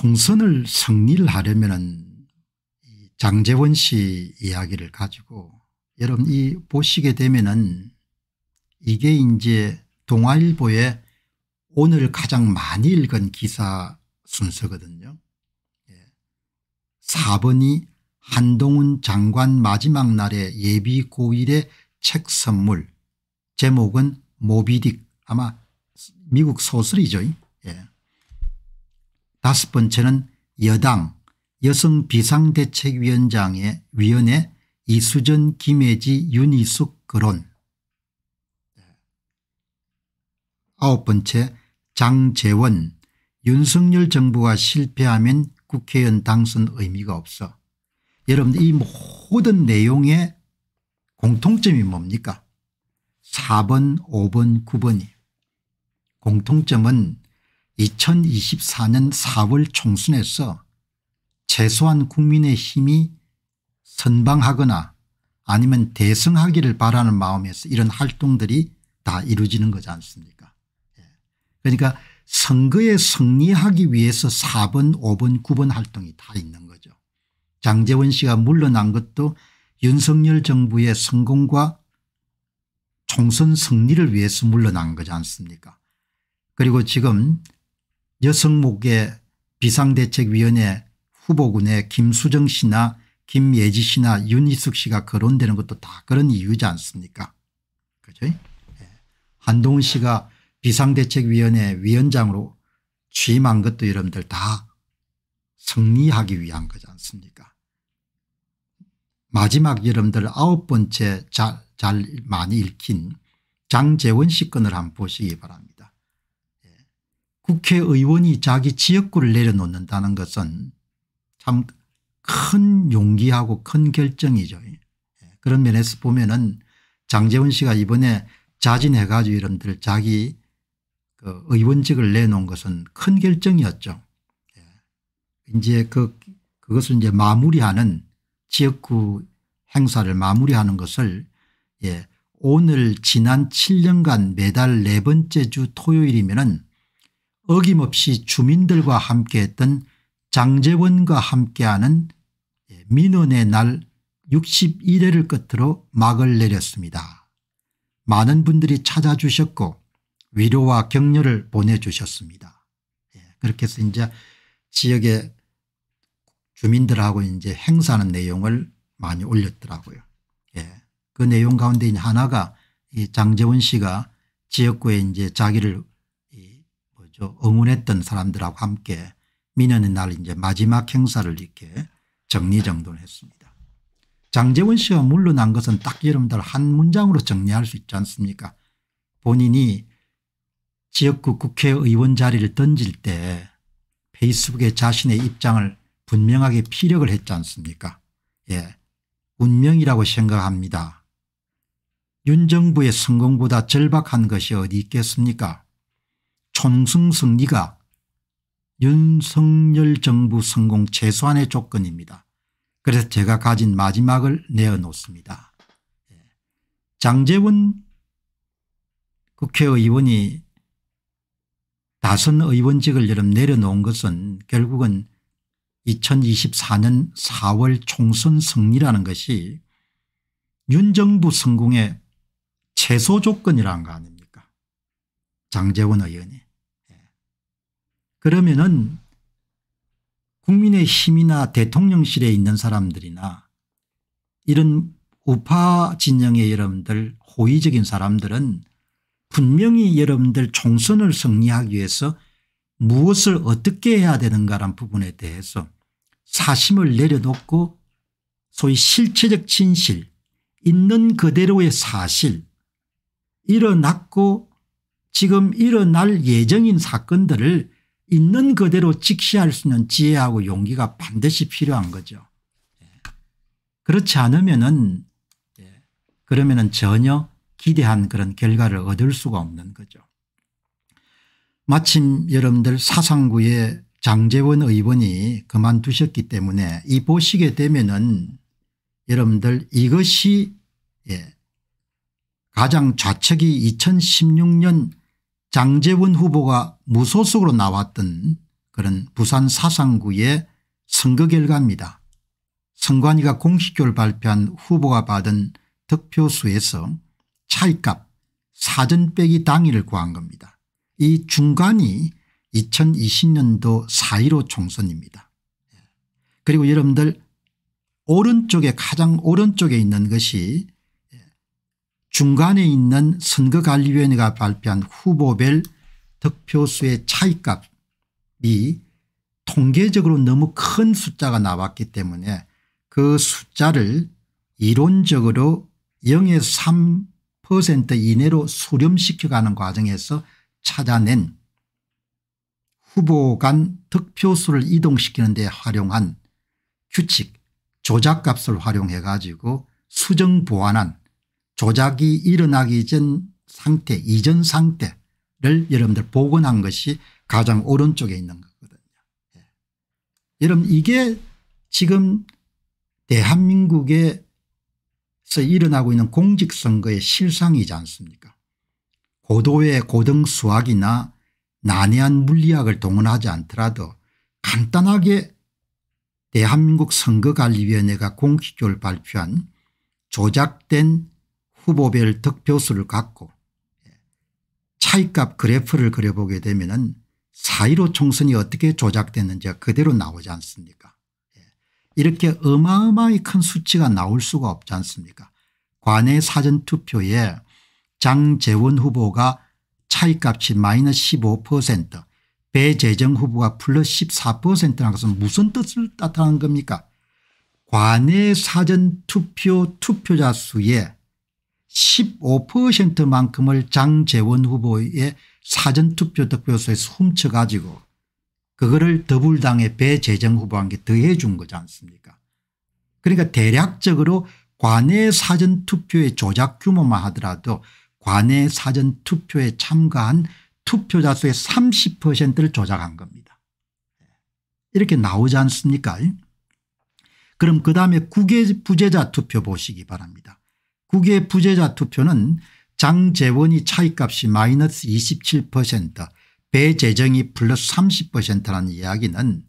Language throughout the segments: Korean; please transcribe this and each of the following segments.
총선을 승리를 하려면은 장제원 씨 이야기를 가지고 여러분 이 보시게 되면은 이게 이제 동아일보의 오늘 가장 많이 읽은 기사 순서거든요. 4번이 한동훈 장관 마지막 날의 예비 고일의 책 선물, 제목은 모비딕, 아마 미국 소설이죠. 예. 5번째는 여당 여성 비상대책위원장의 위원회 이수전 김혜지 윤희숙 거론. 9번째 장제원 윤석열 정부가 실패하면 국회의원 당선 의미가 없어. 여러분들 이 모든 내용의 공통점이 뭡니까? 4번 5번 9번이. 공통점은 2024년 4월 총선에서 최소한 국민의힘이 선방하거나 아니면 대승하기를 바라는 마음에서 이런 활동들이 다 이루어지는 거지 않습니까? 그러니까 선거에 승리하기 위해서 4번 5번 9번 활동이 다 있는 거죠. 장제원 씨가 물러난 것도 윤석열 정부의 성공과 총선 승리를 위해서 물러난 거지 않습니까? 그리고 지금 여성목의 비상대책위원회 후보군의 김수정 씨나 김예지 씨나 윤희숙 씨가 거론되는 것도 다 그런 이유지 않습니까? 그죠? 한동훈 씨가 비상대책위원회 위원장으로 취임한 것도 여러분들 다 승리하기 위한 거지 않습니까? 마지막 여러분들 9번째 잘 많이 읽힌 장제원 씨 건을 한번 보시기 바랍니다. 예. 국회의원이 자기 지역구를 내려놓는다는 것은 참 큰 용기하고 큰 결정이죠. 예. 그런 면에서 보면은 장제원 씨가 이번에 자진해 가지고 여러분들 자기 그 의원직을 내놓은 것은 큰 결정이었죠. 예. 이제 그것을 이제 마무리하는 지역구 행사를 마무리하는 것을 예, 오늘 지난 7년간 매달 4번째 주 토요일이면은 어김없이 주민들과 함께했던 장제원과 함께하는 예, 민원의 날 61회를 끝으로 막을 내렸습니다. 많은 분들이 찾아주셨고 위로와 격려를 보내주셨습니다. 예, 그렇게 해서 이제 지역의 주민들하고 이제 행사하는 내용을 많이 올렸더라고요. 예. 그 내용 가운데 하나가 이 장제원 씨가 지역구에 이제 자기를 응원했던 사람들하고 함께 민원의 날 이제 마지막 행사를 이렇게 정리정돈했습니다. 장제원 씨가 물러난 것은 딱 여러분들 한 문장으로 정리할 수 있지 않습니까? 본인이 지역구 국회의원 자리를 던질 때 페이스북에 자신의 입장을 분명하게 피력을 했지 않습니까? 예, 운명이라고 생각합니다. 윤 정부의 성공보다 절박한 것이 어디 있겠습니까? 총선 승리가 윤석열 정부 성공 최소한의 조건입니다. 그래서 제가 가진 마지막을 내어놓습니다. 장제원 국회의원이 다선 의원직을 여름 내려놓은 것은 결국은 2024년 4월 총선 승리라는 것이 윤 정부 성공의 최소 조건이라는 거 아닙니까? 장제원 의원이. 그러면은 국민의힘이나 대통령실에 있는 사람들이나 이런 우파 진영의 여러분들 호의적인 사람들은 분명히 여러분들 총선을 승리하기 위해서 무엇을 어떻게 해야 되는가라는 부분에 대해서 사심을 내려놓고 소위 실체적 진실, 있는 그대로의 사실, 일어났고 지금 일어날 예정인 사건들을 있는 그대로 직시할 수 있는 지혜하고 용기가 반드시 필요한 거죠. 그렇지 않으면은 그러면은 전혀 기대한 그런 결과를 얻을 수가 없는 거죠. 마침 여러분들 사상구의 장제원 의원이 그만두셨기 때문에 이 보시게 되면은 여러분들 이것이 예, 가장 좌측이 2016년 장제원 후보가 무소속으로 나왔던 그런 부산 사상구의 선거 결과입니다. 선관위가 공식적으로 발표한 후보가 받은 득표수에서 차이값 사전 빼기 당일을 구한 겁니다. 이 중간이 2020년도 4.15 총선입니다. 그리고 여러분들 오른쪽에 가장 오른쪽에 있는 것이 중간에 있는 선거관리위원회가 발표한 후보별 득표수의 차이값이 통계적으로 너무 큰 숫자가 나왔기 때문에 그 숫자를 이론적으로 0에서 3% 이내로 수렴시켜가는 과정에서 찾아낸 후보 간 득표수를 이동시키는 데 활용한 규칙 조작값을 활용해 가지고 수정 보완한 조작이 일어나기 전 상태 이전 상태를 여러분들 복원한 것이 가장 오른쪽에 있는 거거든요. 예. 여러분 이게 지금 대한민국에서 일어나고 있는 공직선거의 실상이지 않습니까? 고도의 고등수학이나 난해한 물리학을 동원하지 않더라도 간단하게 대한민국 선거관리위원회가 공식적으로 발표한 조작된 후보별 득표수를 갖고 차이값 그래프를 그려보게 되면 4.15 총선이 어떻게 조작됐는지가 그대로 나오지 않습니까? 이렇게 어마어마히 큰 수치가 나올 수가 없지 않습니까? 관내 사전투표에 장제원 후보가 차이값이 -15%, 배재정 후보가 +14%라는 것은 무슨 뜻을 나타내는 겁니까? 관내 사전투표 투표자 수의 15%만큼을 장제원 후보의 사전투표 득표수에서 훔쳐가지고 그거를 더불당의 배재정 후보한테 더해 준 거지 않습니까? 그러니까 대략적으로 관내 사전투표의 조작 규모만 하더라도 관내 사전투표에 참가한 투표자 수의 30%를 조작한 겁니다. 이렇게 나오지 않습니까? 그럼 그다음에 국외 부재자 투표 보시기 바랍니다. 국외 부재자 투표는 장제원이 차이값이 -27%, 배재정이 +30%라는 이야기는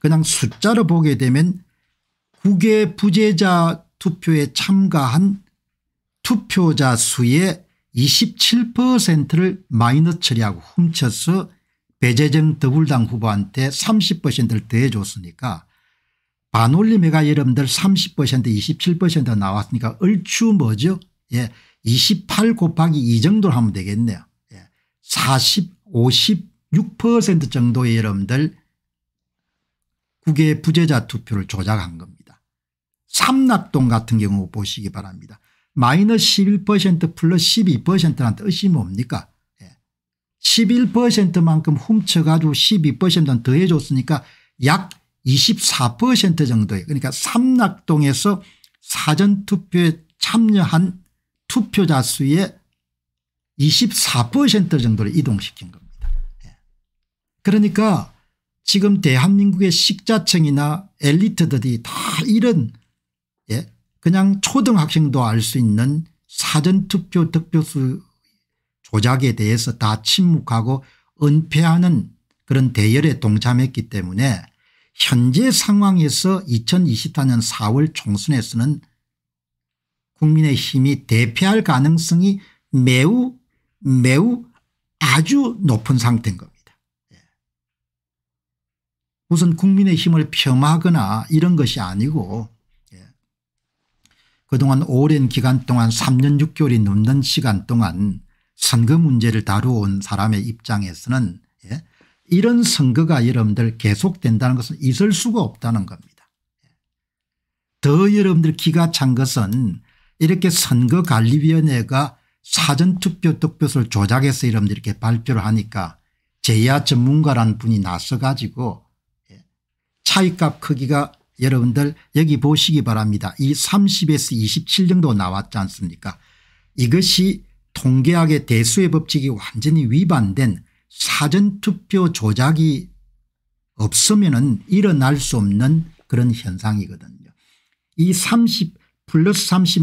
그냥 숫자로 보게 되면 국외 부재자 투표에 참가한 투표자 수의 27%를 마이너스 처리하고 훔쳐서 배재정 더불당 후보한테 30%를 더해줬으니까 반올림회가 여러분들 30% 27% 나왔으니까 얼추 뭐죠? 예, 28 곱하기 2 정도로 하면 되겠네요. 예, 56% 정도의 여러분들 국외 부재자 투표를 조작한 겁니다. 삼락동 같은 경우 보시기 바랍니다. -11% +12%라는 뜻이 뭡니까? 11%만큼 훔쳐가지고 12%는 더해줬으니까 약 24% 정도예요. 그러니까 삼락동에서 사전투표에 참여한 투표자 수의 24% 정도를 이동시킨 겁니다. 그러니까 지금 대한민국의 식자층이나 엘리트들이 다 이런 그냥 초등학생도 알 수 있는 사전투표 득표수 조작에 대해서 다 침묵하고 은폐하는 그런 대열에 동참했기 때문에 현재 상황에서 2024년 4월 총선에서는 국민의힘이 대패할 가능성이 매우 아주 높은 상태인 겁니다. 무슨 국민의힘을 폄하하거나 이런 것이 아니고 그동안 오랜 기간 동안 3년 6개월이 넘는 시간 동안 선거 문제를 다루어온 사람의 입장에서는 이런 선거가 여러분들 계속된다는 것은 있을 수가 없다는 겁니다. 더 여러분들 기가 찬 것은 이렇게 선거관리위원회가 사전투표 득표수를 조작해서 여러분들 이렇게 발표를 하니까 제야 전문가라는 분이 나서 가지고 차이값 크기가 여러분들 여기 보시기 바랍니다. 이 30에서 27 정도 나왔지 않습니까? 이것이 통계학의 대수의 법칙이 완전히 위반된 사전투표 조작이 없으면은 일어날 수 없는 그런 현상이거든요. 이 30 +30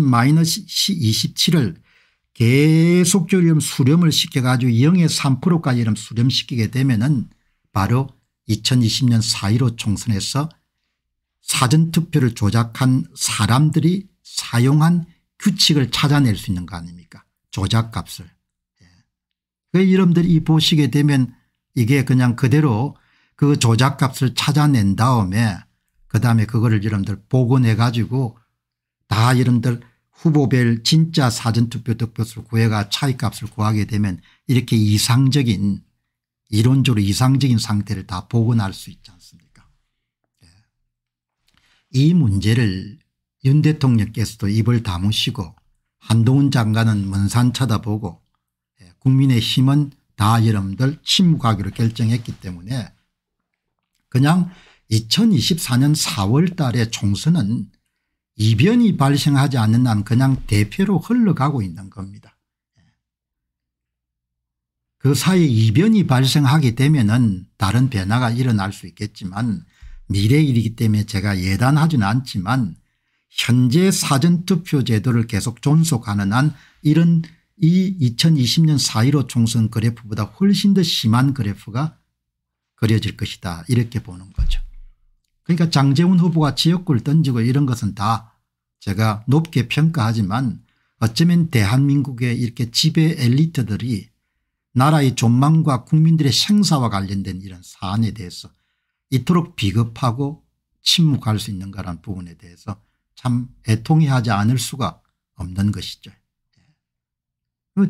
-27을 계속적으로 수렴을 시켜가지고 0에서 3%까지 수렴시키게 되면은 바로 2020년 4.15 총선에서 사전투표를 조작한 사람들이 사용한 규칙을 찾아낼 수 있는 거 아닙니까? 조작값을. 예. 여러분들이 보시게 되면 이게 그냥 그대로 그 조작값을 찾아낸 다음에 그다음에 그거를 여러분들 복원해 가지고 다 여러분들 후보별 진짜 사전투표 득표수를 구해가 차이값을 구하게 되면 이렇게 이상적인 이론적으로 이상적인 상태를 다 복원할 수 있지 않습니까? 예. 이 문제를 윤 대통령께서도 입을 다무시고 한동훈 장관은 먼 산 쳐다보고 국민의힘은 다 여러분들 침묵하기로 결정했기 때문에 그냥 2024년 4월 달에 총선은 이변이 발생하지 않는 한 그냥 대패로 흘러가고 있는 겁니다. 그 사이에 이변이 발생하게 되면은 다른 변화가 일어날 수 있겠지만 미래 일이기 때문에 제가 예단하지는 않지만 현재 사전투표 제도를 계속 존속하는 한 이런 이 2020년 4.15 총선 그래프보다 훨씬 더 심한 그래프가 그려질 것이다 이렇게 보는 거죠. 그러니까 장제원 후보가 지역구를 던지고 이런 것은 다 제가 높게 평가하지만 어쩌면 대한민국의 이렇게 지배 엘리트들이 나라의 존망과 국민들의 생사와 관련된 이런 사안에 대해서 이토록 비겁하고 침묵할 수 있는가라는 부분에 대해서 참 애통이 하지 않을 수가 없는 것이죠.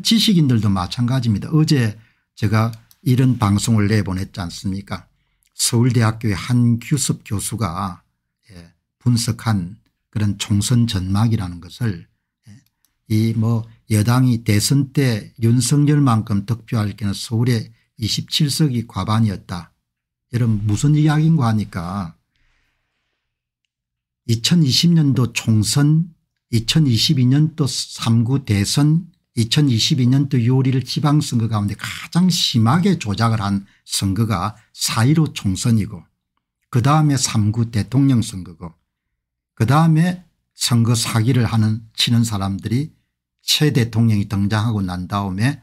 지식인들도 마찬가지입니다. 어제 제가 이런 방송을 내보냈지 않습니까? 서울대학교의 한 규섭 교수가 분석한 그런 총선 전망이라는 것을 이 뭐 여당이 대선 때 윤석열만큼 득표할 경우 서울의 27석이 과반이었다. 여러분 무슨 이야기인가 하니까 2020년도 총선 2022년도 3구 대선 2022년도 6.15 지방선거 가운데 가장 심하게 조작을 한 선거가 4.15 총선이고 그다음에 3구 대통령 선거고 그다음에 선거 사기를 치는 사람들이 새 대통령이 등장하고 난 다음에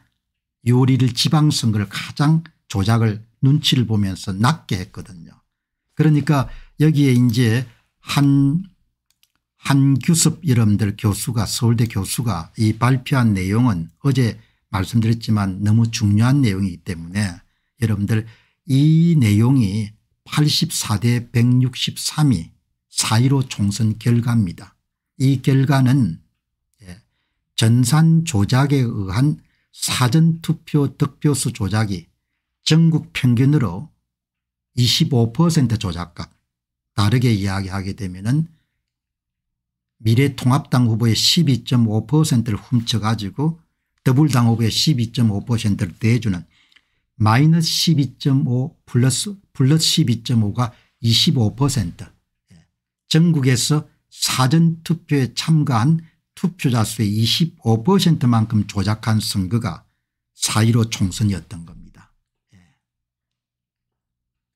6.15 지방선거를 가장 조작을 눈치를 보면서 낮게 했거든요. 그러니까 여기에 이제 한규섭 여러분들 교수가 서울대 교수가 이 발표한 내용은 어제 말씀드렸지만 너무 중요한 내용이기 때문에 여러분들 이 내용이 84대 163이 4.15 총선 결과입니다. 이 결과는 전산 조작에 의한 사전투표 득표수 조작이 전국 평균으로 25% 조작값 다르게 이야기하게 되면은 미래통합당 후보의 12.5%를 훔쳐가지고 더불당 후보의 12.5%를 대주는 마이너스 12.5 플러스 12.5가 25% 전국에서 사전투표에 참가한 투표자 수의 25%만큼 조작한 선거가 4.15 총선이었던 겁니다.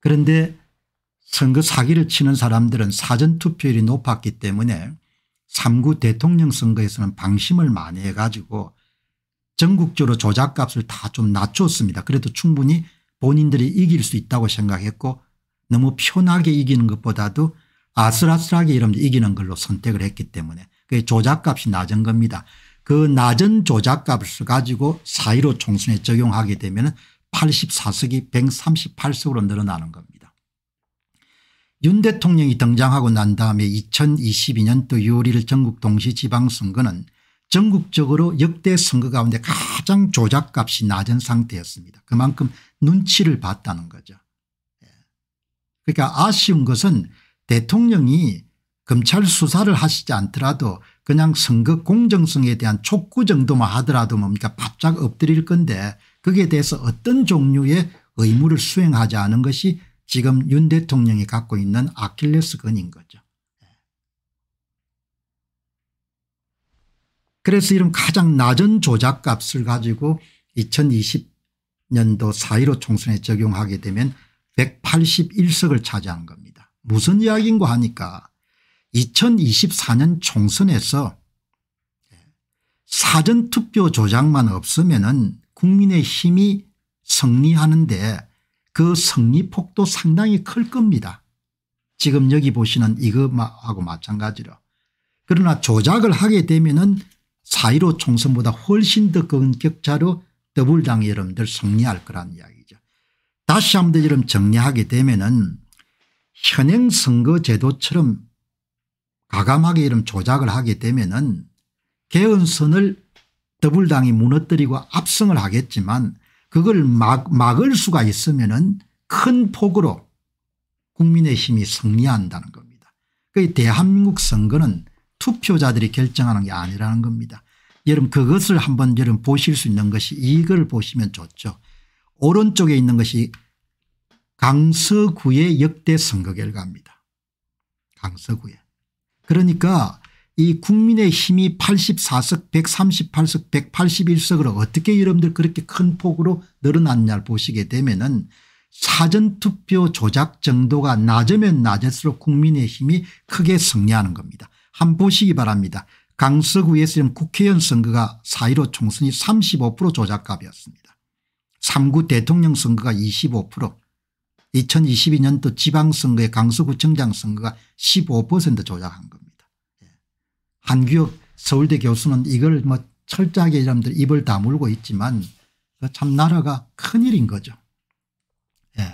그런데 선거 사기를 치는 사람들은 사전투표율이 높았기 때문에 3구 대통령 선거에서는 방심을 많이 해가지고 전국적으로 조작값을 다 좀 낮췄습니다. 그래도 충분히 본인들이 이길 수 있다고 생각했고 너무 편하게 이기는 것보다도 아슬아슬하게 여러분들 이기는 걸로 선택을 했기 때문에 그 조작값이 낮은 겁니다. 그 낮은 조작값을 가지고 4.15 총선에 적용하게 되면 84석이 138석으로 늘어나는 겁니다. 윤 대통령이 등장하고 난 다음에 2022년도 6월 1일 전국 동시지방선거는 전국적으로 역대 선거 가운데 가장 조작값이 낮은 상태였습니다. 그만큼 눈치를 봤다는 거죠. 그러니까 아쉬운 것은 대통령이 검찰 수사를 하시지 않더라도 그냥 선거 공정성에 대한 촉구 정도만 하더라도 뭡니까 바짝 엎드릴 건데 거기에 대해서 어떤 종류의 의무를 수행하지 않은 것이 지금 윤 대통령이 갖고 있는 아킬레스건인 거죠. 그래서 이런 가장 낮은 조작값을 가지고 2020년도 4.15 총선에 적용하게 되면 181석을 차지한 겁니다. 무슨 이야기인가 하니까 2024년 총선에서 사전투표 조작만 없으면은 국민의힘이 승리하는데 그 성립폭도 상당히 클 겁니다. 지금 여기 보시는 이것하고 마찬가지로. 그러나 조작을 하게 되면은 4.15 총선보다 훨씬 더 큰 격차로 더불당이 여러분들 승리할 거란 이야기죠. 다시 한번 여러분 정리하게 되면은 현행 선거제도처럼 가감하게 이런 조작을 하게 되면은 개헌선을 더불당이 무너뜨리고 압승을 하겠지만 그걸 막을 수가 있으면은 큰 폭으로 국민의힘이 승리한다는 겁니다. 그 대한민국 선거는 투표자들이 결정하는 게 아니라는 겁니다. 여러분 그것을 한번 여러분 보실 수 있는 것이 이걸 보시면 좋죠. 오른쪽에 있는 것이 강서구의 역대 선거 결과입니다. 강서구에. 그러니까 이 국민의힘이 84석 138석 181석으로 어떻게 여러분들 그렇게 큰 폭으로 늘어났냐를 보시게 되면은 사전투표 조작 정도가 낮으면 낮을수록 국민의힘이 크게 승리하는 겁니다. 한번 보시기 바랍니다. 강서구에서 국회의원 선거가 4.15 총선이 35% 조작값이었습니다. 3구 대통령 선거가 25%, 2022년도 지방선거의 강서구청장 선거가 15% 조작한 겁니다. 한규혁 서울대 교수는 이걸 뭐 철저하게 여러분들 입을 다물고 있지만 참 나라가 큰일인 거죠. 예.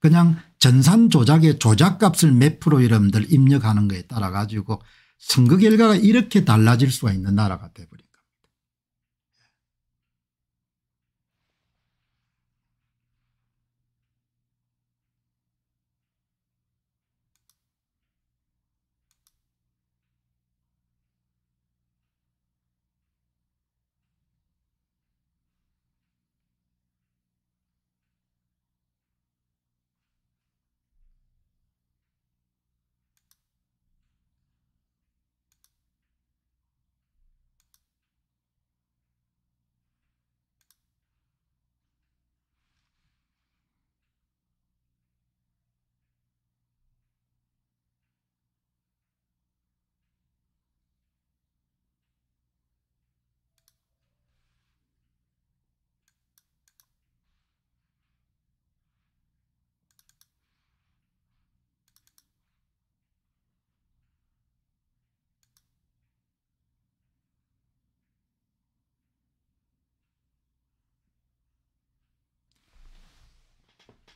그냥 전산 조작의 조작값을 몇 프로 여러분들 입력하는 거에 따라 가지고 선거 결과가 이렇게 달라질 수가 있는 나라가 돼버린 겁니다.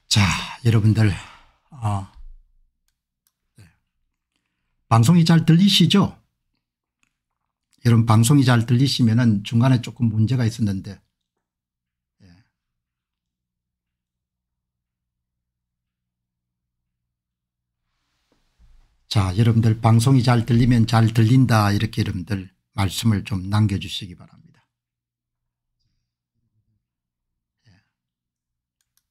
자, 여러분들 네. 방송이 잘 들리시죠? 여러분 방송이 잘 들리시면은 중간에 조금 문제가 있었는데 네. 자, 여러분들 방송이 잘 들리면 잘 들린다 이렇게 여러분들 말씀을 좀 남겨주시기 바랍니다.